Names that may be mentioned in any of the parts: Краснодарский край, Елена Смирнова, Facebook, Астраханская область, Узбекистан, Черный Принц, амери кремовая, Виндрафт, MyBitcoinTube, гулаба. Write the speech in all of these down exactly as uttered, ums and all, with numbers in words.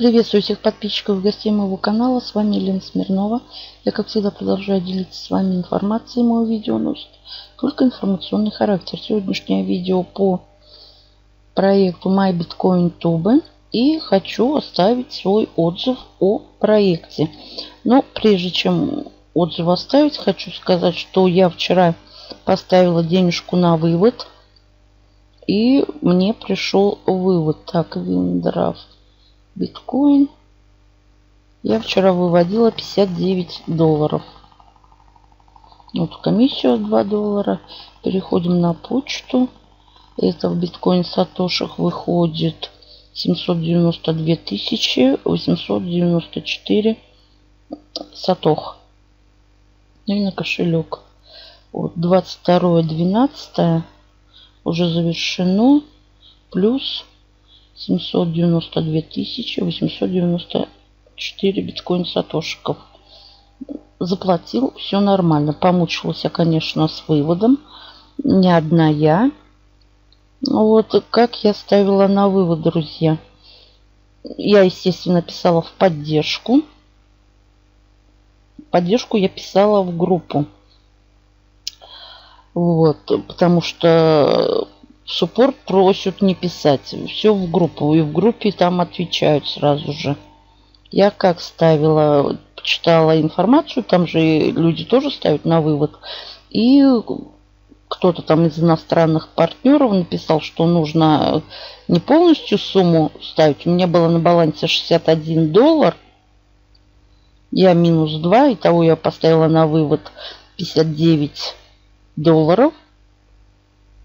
Приветствую всех подписчиков и гостей моего канала. С вами Елена Смирнова. Я, как всегда, продолжаю делиться с вами информацией. Мое видео носит только информационный характер. Сегодняшнее видео по проекту MyBitcoinTube. И хочу оставить свой отзыв о проекте. Но прежде чем отзыв оставить, хочу сказать, что я вчера поставила денежку на вывод. И мне пришел вывод. Так, Виндрафт, биткоин. Я вчера выводила пятьдесят девять долларов. Вот комиссию два доллара. Переходим на почту. Это в биткоин сатошах выходит семьсот девяносто две тысячи восемьсот девяносто четыре сатох. И на кошелек. Вот, двадцать второе двенадцатое уже завершено. Плюс семьсот девяносто две тысячи восемьсот девяносто четыре биткоин сатошиков. Заплатил, все нормально. Помучилась я, конечно, с выводом. Не одна я. Вот как я ставила на вывод, друзья. Я, естественно, писала в поддержку. Поддержку я писала в группу. Вот, потому что суппорт просят не писать. Все в группу. И в группе там отвечают сразу же. Я как ставила, читала информацию. Там же люди тоже ставят на вывод. И кто-то там из иностранных партнеров написал, что нужно не полностью сумму ставить. У меня было на балансе шестьдесят один доллар. Я минус два. Итого я поставила на вывод пятьдесят девять долларов.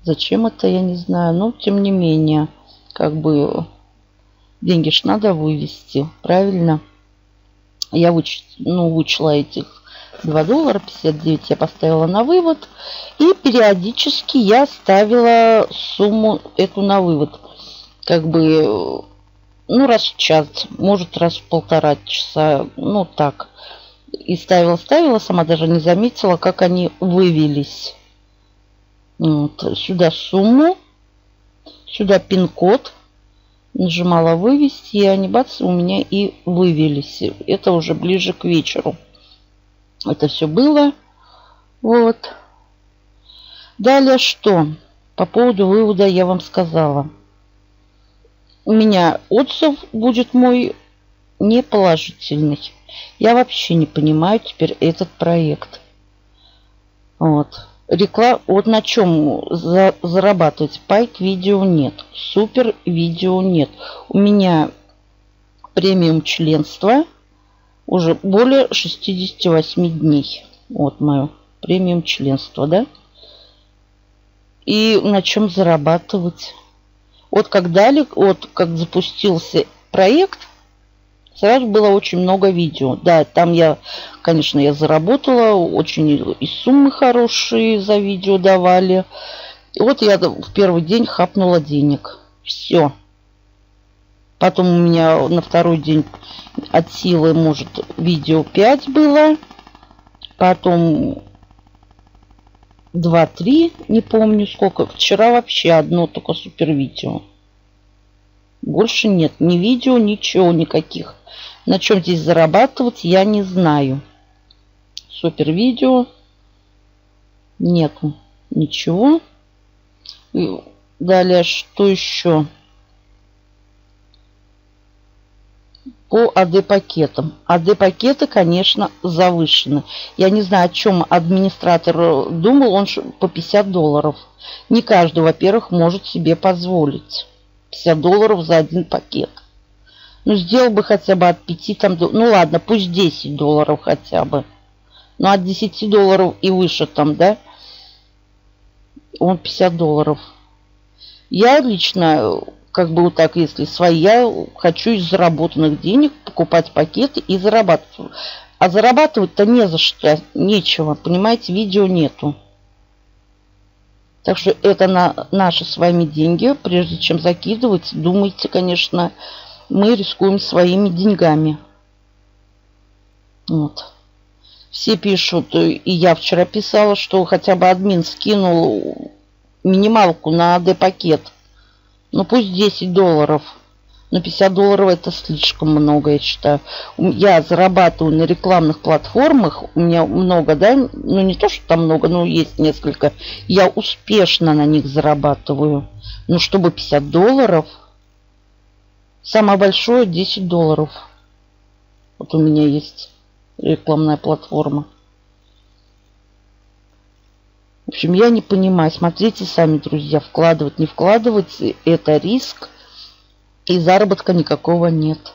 Зачем это, я не знаю. Но, тем не менее, как бы деньги ж надо вывести. Правильно? Я выч... ну, вычла этих два доллара пятьдесят девять. Я поставила на вывод. И периодически я ставила сумму эту на вывод. Как бы, ну, раз в час. Может, раз в полтора часа. Ну, так. И ставила, ставила. Сама даже не заметила, как они вывелись. Вот, сюда сумму, сюда пин-код, нажимала вывести, и они, бац, у меня и вывелись. Это уже ближе к вечеру. Это все было. Вот. Далее что? По поводу вывода я вам сказала. У меня отзыв будет мой неположительный. Я вообще не понимаю теперь этот проект. Вот. Реклама, вот на чем за, зарабатывать. Пайк видео нет. Супер видео нет. У меня премиум членство уже более шестидесяти восьми дней. Вот мое премиум членство, да? И на чем зарабатывать? Вот как далее, вот как запустился проект, сразу было очень много видео. Да, там я, конечно, я заработала. Очень и суммы хорошие за видео давали. И вот я в первый день хапнула денег. Все. Потом у меня на второй день от силы, может, видео пять было. Потом два-три, не помню сколько. Вчера вообще одно только супер видео. Больше нет ни видео, ничего, никаких. На чем здесь зарабатывать, я не знаю. Супер видео. Нету ничего. И далее, что еще? По АД-пакетам. АД-пакеты, конечно, завышены. Я не знаю, о чем администратор думал. Он по пятьдесят долларов. Не каждый, во-первых, может себе позволить пятьдесят долларов за один пакет. Ну, сделал бы хотя бы от пяти там, ну ладно, пусть десять долларов хотя бы. Но от десяти долларов и выше там, да? Он пятьдесят долларов. Я лично, как бы вот так, если свои, я хочу из заработанных денег покупать пакеты и зарабатывать. А зарабатывать-то не за что, нечего. Понимаете, видео нету. Так что это на наши с вами деньги. Прежде чем закидывать, думайте, конечно, мы рискуем своими деньгами. Вот. Все пишут, и я вчера писала, что хотя бы админ скинул минималку на АД-пакет. Ну пусть десять долларов. Но пятьдесят долларов это слишком много, я считаю. Я зарабатываю на рекламных платформах. У меня много, да? Ну, не то, что там много, но есть несколько. Я успешно на них зарабатываю. Ну, чтобы пятьдесят долларов. Самое большое десять долларов. Вот у меня есть рекламная платформа. В общем, я не понимаю. Смотрите сами, друзья, вкладывать, не вкладывать. Это риск. И заработка никакого нет.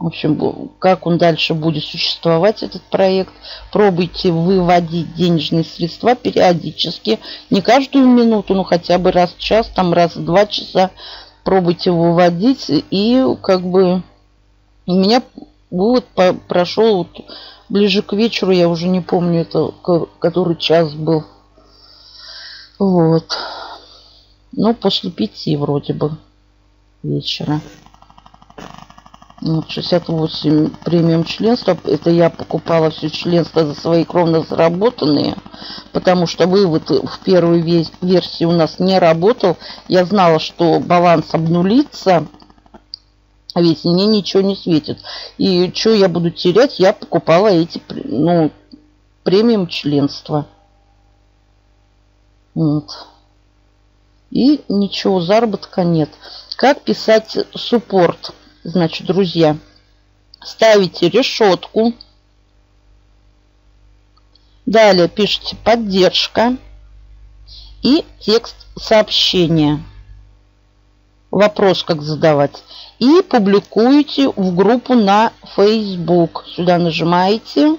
В общем, как он дальше будет существовать, этот проект. Пробуйте выводить денежные средства периодически. Не каждую минуту, но хотя бы раз в час, там раз в два часа. Пробуйте выводить. И как бы у меня вывод прошел вот ближе к вечеру. Я уже не помню, это который час был. Вот. Ну, после пяти вроде бы вечера. Вот, шестьдесят восемь премиум членства. Это я покупала все членство за свои кровно заработанные. Потому что вывод в первой версии у нас не работал. Я знала, что баланс обнулится. Ведь мне ничего не светит. И что я буду терять, я покупала эти, ну, премиум членства. Вот. И ничего, заработка нет. Как писать суппорт? Значит, друзья, ставите решетку. Далее пишите поддержка. И текст сообщения. Вопрос, как задавать. И публикуете в группу на Facebook. Сюда нажимаете.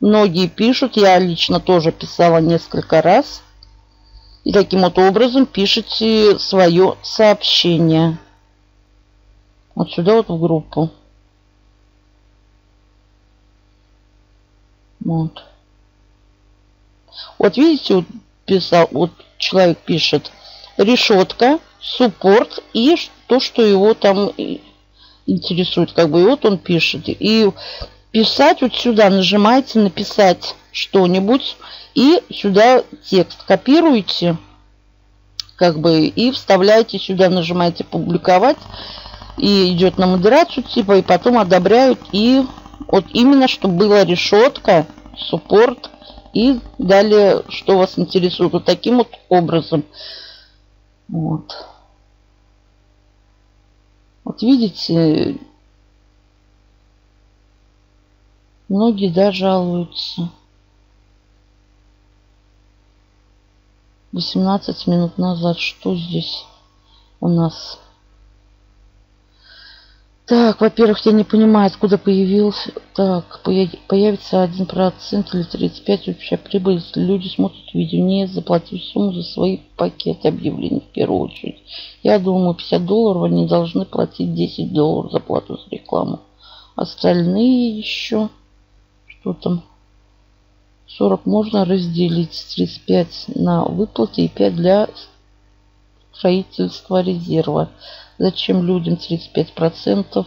Многие пишут. Я лично тоже писала несколько раз. И таким вот образом пишите свое сообщение. Вот сюда вот в группу. Вот. Вот видите, вот, писал, вот человек пишет. Решетка, суппорт и то, что его там интересует. Как бы и вот он пишет. И писать вот сюда нажимаете написать что-нибудь. И сюда текст копируете, как бы, и вставляете сюда, нажимаете публиковать, и идет на модерацию типа, и потом одобряют. И вот именно, чтобы была решетка, суппорт, и далее, что вас интересует. Вот таким вот образом. Вот. Вот видите, многие, да, жалуются. восемнадцать минут назад. Что здесь у нас? Так, во-первых, я не понимаю, откуда появился. Так, появится один процент или тридцать пять процентов общая прибыль. Люди смотрят видео, не заплатив сумму за свои пакеты объявлений в первую очередь. Я думаю, пятьдесят долларов они должны платить десять долларов за плату за рекламу. Остальные еще. Что там? сорок можно разделить, тридцать пять на выплаты и пять для строительства резерва. Зачем людям тридцать пять процентов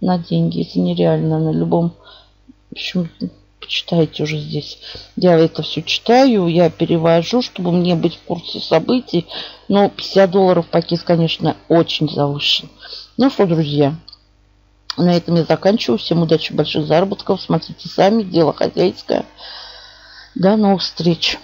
на деньги? Это нереально на любом... В общем, почитайте уже здесь. Я это все читаю, я перевожу, чтобы мне быть в курсе событий. Но пятьдесят долларов пакет, конечно, очень завышен. Ну что, друзья... На этом я заканчиваю. Всем удачи, больших заработков. Смотрите сами. Дело хозяйское. До новых встреч.